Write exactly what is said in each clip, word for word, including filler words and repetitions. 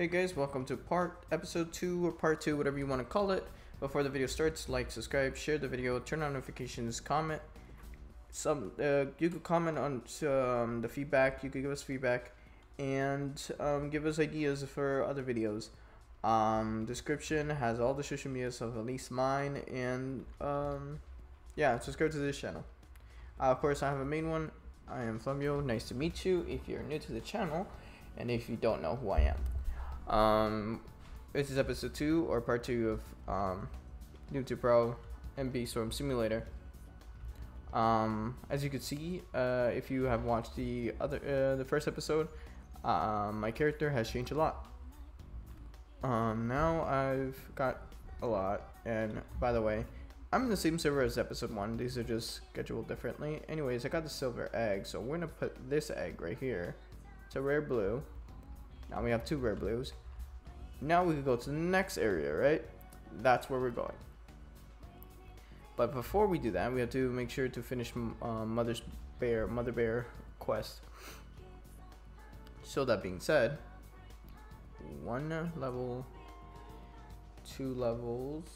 Hey guys, welcome to part episode two or part two, whatever you want to call it. Before the video starts, like, subscribe, share the video, turn on notifications, comment. Some uh, you could comment on um, the feedback. You could give us feedback and um, give us ideas for other videos. Um, description has all the social media stuff, at least mine, and um, yeah, subscribe to this channel. Uh, of course, I have a main one. I am Flabio. Nice to meet you. If you're new to the channel, and if you don't know who I am. Um, this is episode two or part two of um, Noob two Pro Bee Swarm Simulator. Um, as you can see, uh, if you have watched the other uh, the first episode, uh, my character has changed a lot. Um, now I've got a lot, and by the way, I'm in the same server as episode one. These are just scheduled differently. Anyways, I got the silver egg, so we're gonna put this egg right here. It's a rare blue. Now we have two rare blues. Now we can go to the next area, right? That's where we're going. But before we do that, we have to make sure to finish uh, Mother's Bear, Mother Bear quest. So that being said, one level, two levels.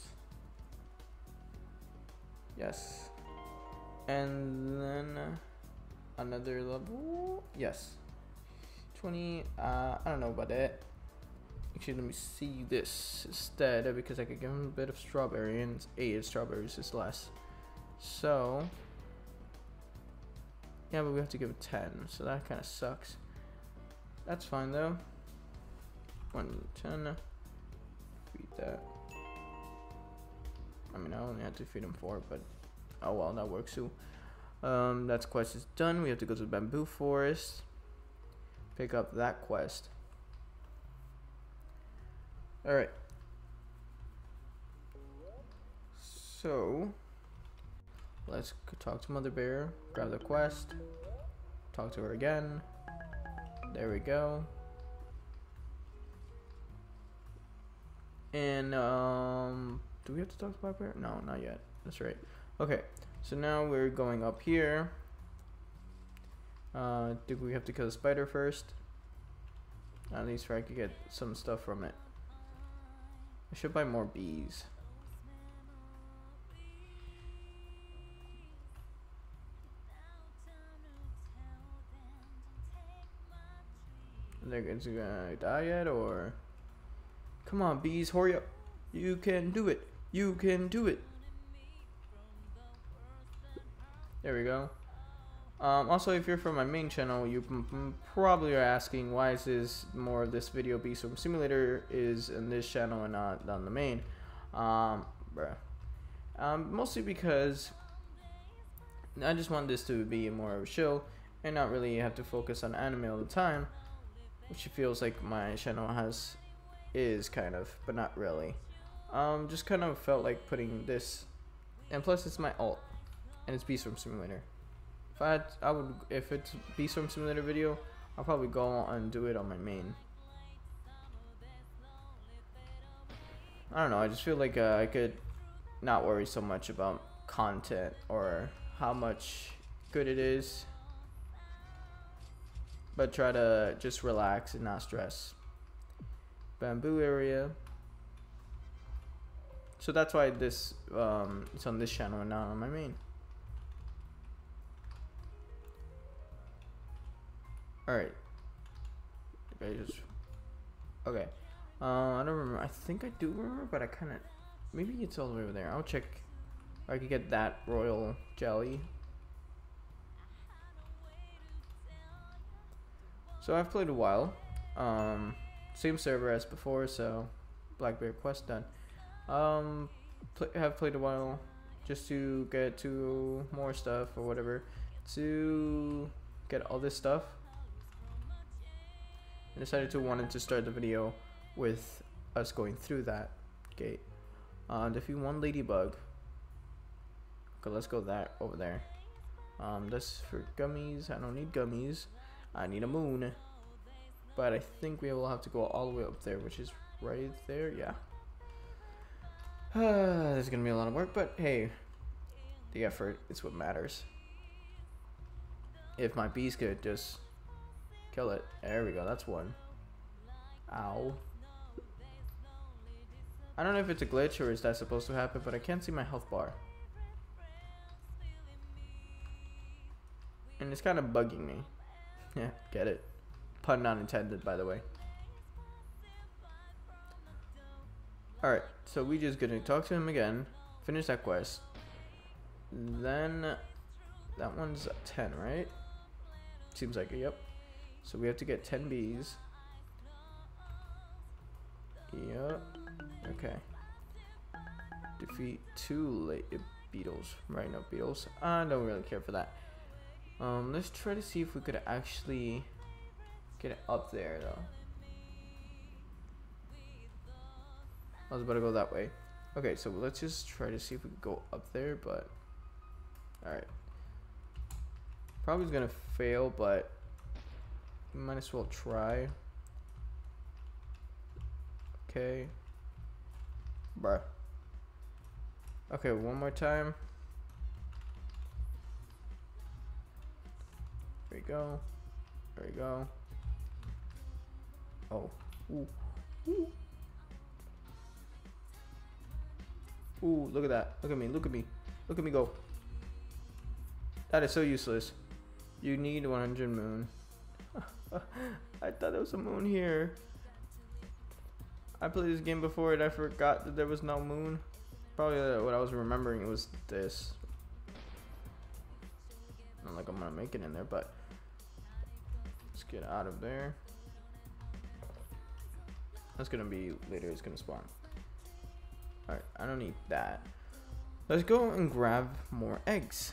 Yes. And then another level. Yes. twenty, uh, I don't know about that. Actually, let me see this instead because I could give him a bit of strawberry, and it's eight strawberries is less. So, yeah, but we have to give it ten, so that kind of sucks. That's fine though. one ten. Feed that. I mean, I only had to feed him four, but oh well, that works too. Um, that quest is done. We have to go to the bamboo forest. Pick up that quest. All right. So let's talk to Mother Bear. Grab the quest. Talk to her again. There we go. And um, do we have to talk to Black Bear? No, not yet. That's right. Okay. So now we're going up here. Uh, do we have to kill the spider first? At least where I could get some stuff from it. I should buy more bees. They're gonna die yet, or? Come on, bees, hurry up. You can do it. You can do it. There we go. Um, also, if you're from my main channel, you probably are asking why is this more of this video Bee Swarm Simulator is in this channel and not on the main. Um, bruh. Um, mostly because I just want this to be more of a show and not really have to focus on anime all the time, which feels like my channel has is kind of, but not really. Um, just kind of felt like putting this, and plus it's my alt, and it's Bee Swarm Simulator. If I, had, I would, if it's Bee Swarm Simulator video, I'll probably go on and do it on my main. I don't know. I just feel like uh, I could not worry so much about content or how much good it is, but try to just relax and not stress. Bamboo area. So that's why this um, it's on this channel and not on my main. Alright. Okay, just okay. Uh, I don't remember. I think I do remember, but I kind of maybe it's all the way over there. I'll check. Or I could get that royal jelly. So I've played a while. Um, same server as before. So Black Bear quest done. Um, play, have played a while just to get to more stuff or whatever to get all this stuff. I decided to wanted to start the video with us going through that gate. Uh, defeat one ladybug. Okay, let's go that over there. Um, that's for gummies. I don't need gummies. I need a moon. But I think we will have to go all the way up there, which is right there. Yeah. Uh, there's gonna be a lot of work, but hey, the effort is what matters. If my bees could just kill it. There we go. That's one. Ow. I don't know if it's a glitch or is that supposed to happen, but I can't see my health bar. And it's kind of bugging me. Yeah, get it. Pun not intended, by the way. Alright, so we just gonna talk to him again. Finish that quest. Then, that one's ten, right? Seems like it, yep. So we have to get ten bees. Yep. Okay. Defeat two late beetles. Right, no beetles. I don't really care for that. Um, let's try to see if we could actually get it up there, though. I was about to go that way. Okay, so let's just try to see if we can go up there, but... Alright. Probably gonna fail, but... we might as well try. Okay. Bruh. Okay, one more time. There we go. There we go. Oh. Ooh. Ooh. Ooh, look at that. Look at me. Look at me. Look at me go. That is so useless. You need one hundred moon. I thought there was a moon here. I played this game before and I forgot that there was no moon. Probably uh, what I was remembering it was this. Not like I'm gonna make it in there, but let's get out of there. That's gonna be later. It's gonna spawn. All right, I don't need that. Let's go and grab more eggs.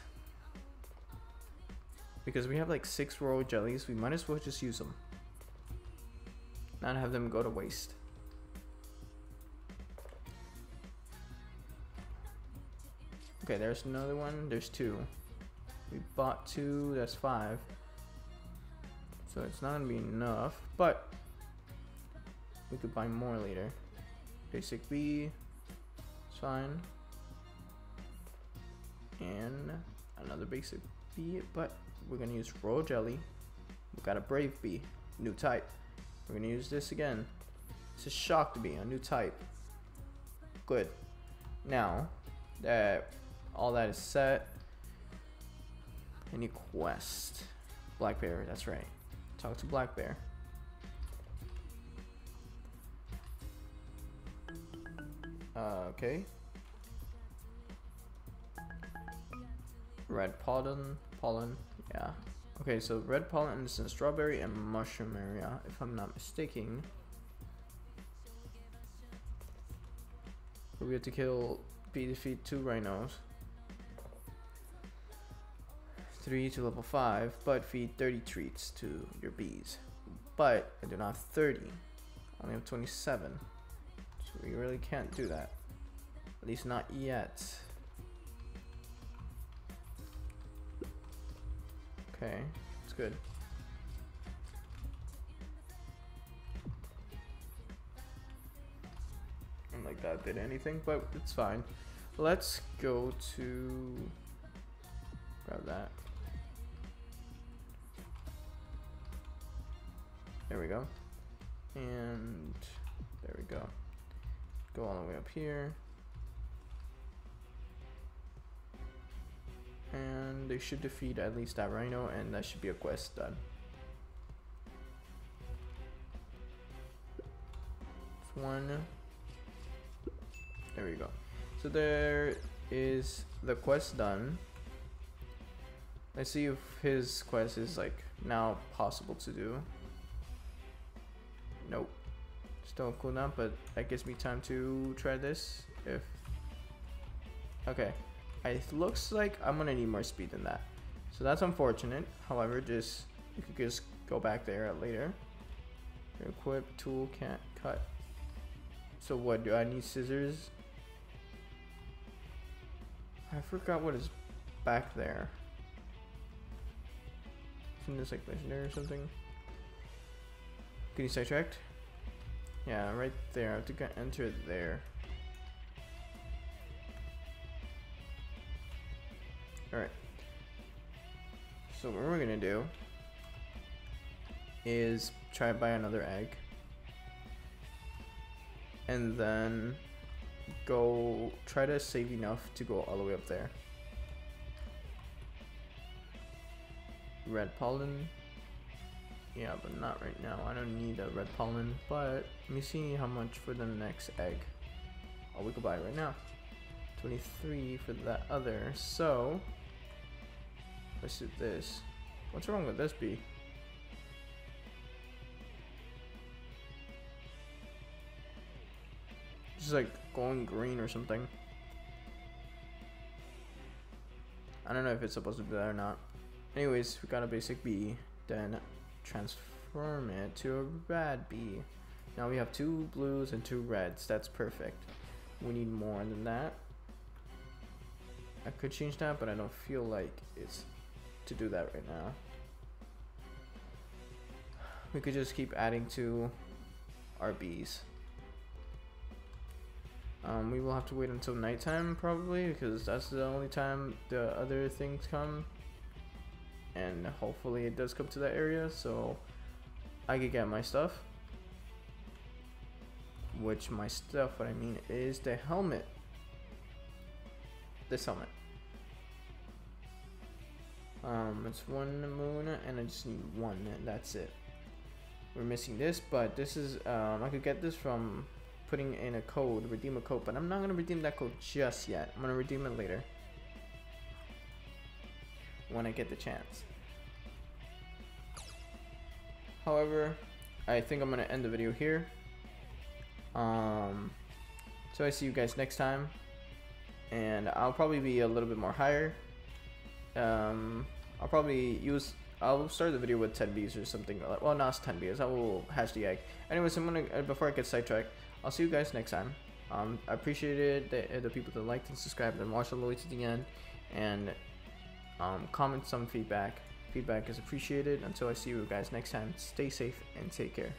Because we have like six royal jellies, we might as well just use them. Not have them go to waste. Okay, there's another one. There's two. We bought two, that's five. So it's not gonna be enough, but we could buy more later. Basic bee. Fine. And another basic bee, but we're gonna use royal jelly. We got a brave bee, new type. We're gonna use this again. It's a shocked bee, a new type. Good. Now that all that is set, any quest? Black Bear, that's right. Talk to Black Bear. Uh, okay. Red pollen, pollen, yeah. Okay, so red pollen is in strawberry and mushroom area, if I'm not mistaken. So we have to kill, be defeat two rhinos, three to level five, but feed thirty treats to your bees. But I do not have thirty. I only have twenty-seven. We really can't do that. At least not yet. Okay, it's good. And like that did anything, but it's fine. Let's go to grab that. There we go. And there we go. Go all the way up here. And they should defeat at least that rhino, and that should be a quest done. One. There we go. So there is the quest done. Let's see if his quest is like now possible to do. Nope. Still cooldown, but that gives me time to try this. If okay, it looks like I'm gonna need more speed than that, so that's unfortunate. However, just you could just go back there later. Equip tool, can't cut. So what do I need? Scissors. I forgot what is back there. Isn't this like legendary or something? Can you sidetracked? Yeah, right there. I have to go enter there. Alright. So what we're gonna do is try to buy another egg. And then go try to save enough to go all the way up there. Red pollen. Yeah, but not right now. I don't need a red pollen, but let me see how much for the next egg. Oh, we could buy it right now. twenty-three for that other. So let's do this. What's wrong with this bee? This is like going green or something. I don't know if it's supposed to be that or not. Anyways, we got a basic bee, then transform it to a red bee. Now we have two blues and two reds. That's perfect. We need more than that. I could change that, but I don't feel like it's to do that right now. We could just keep adding to our bees. Um, we will have to wait until nighttime probably, because that's the only time the other things come. And hopefully it does come to that area so I could get my stuff. Which my stuff, what I mean is the helmet. This helmet. Um, it's one moon and I just need one, and that's it. We're missing this, but this is, um, I could get this from putting in a code, redeem a code, but I'm not going to redeem that code just yet. I'm going to redeem it later. When I get the chance. However, I think I'm gonna end the video here. Um, so I see you guys next time, and I'll probably be a little bit more higher. Um, I'll probably use. I'll start the video with ten bees or something. Well, not ten bees. I will hatch the egg. Anyways, I'm gonna before I get sidetracked. I'll see you guys next time. Um, I appreciate it the, the people that liked and subscribed and watched all the way to the end, and. Um, comment some feedback. Feedback is appreciated. Until I see you guys next time, stay safe and take care.